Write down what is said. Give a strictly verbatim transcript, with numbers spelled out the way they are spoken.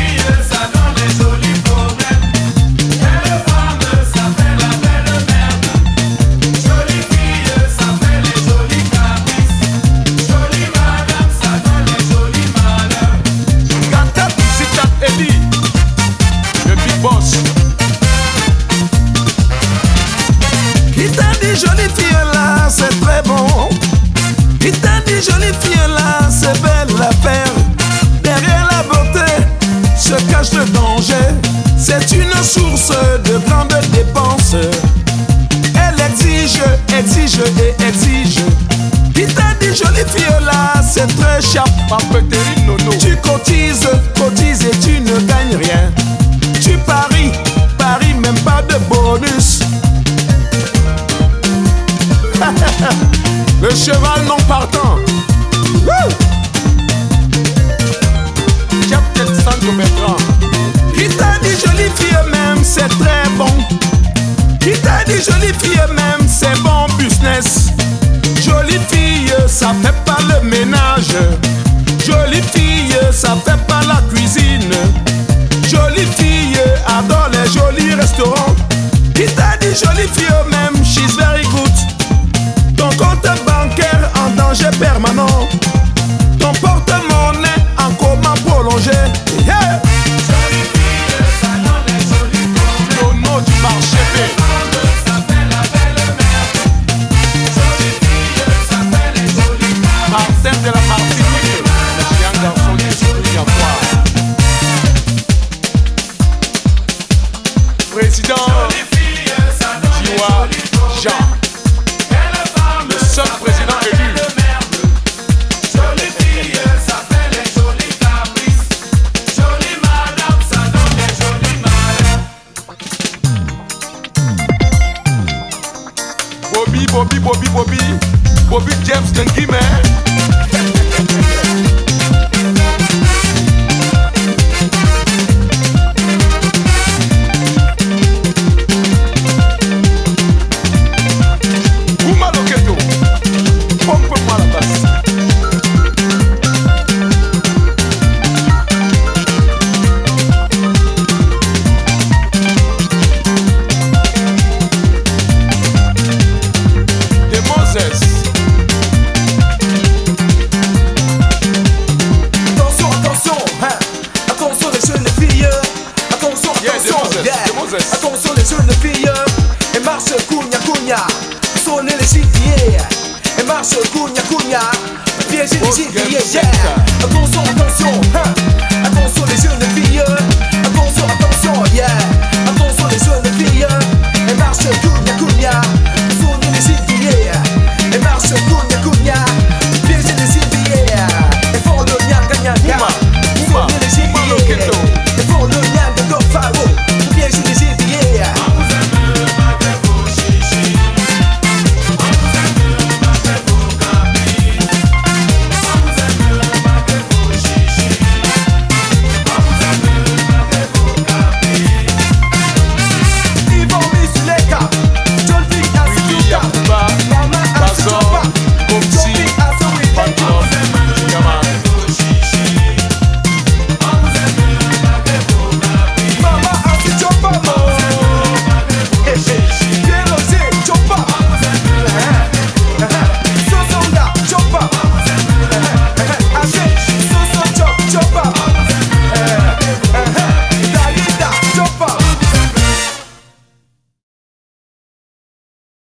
Jolie fille là, c'est très bon. Il t'a dit jolie fille là, c'est belle l'affaire. Derrière la beauté se cache le danger. C'est une source de grandes dépenses. Elle exige, exige et exige. Il t'a dit jolie fille là, c'est très cher. Tu cotises, cotises et tu ne gagnes rien. Tu paries, paries même pas de bonus. Le cheval non partant. Captain Sancho Bertrand. Il t'a dit jolie fille même, c'est très bon. Il t'a dit jolie fille même, c'est bon business. Jolie fille, ça fait pas le ménage. Jolie fille, ça fait pas la cuisine. Jolie fille, adore les jolis restaurants. Il t'a dit jolie fille même, she's very good. Ton compte bancaire en danger permanent. Ton porte-monnaie en coma prolongé. Yeah. Jolie fille, ça donne les jolis problèmes. Au nom du marché fait. Ça fait la belle merde. Jolie fille, ça fait les jolis problèmes. Martin de la Martinique. J'ai un garçon qui est joli à voir. Président. Jolie fille, ça donne les jolis problèmes. Jean. Bobby, Bobby, Bobby, Bobby, Bobby James Tanguy, man. Où m'a loqueto? Pompe-moi la basse. Attention les jeunes filles, et marche cugna cugna, sonnez les chiquiers, et marche cugna cugna, piège les chiquiers. Attention, attention, attention les jeunes filles, attention.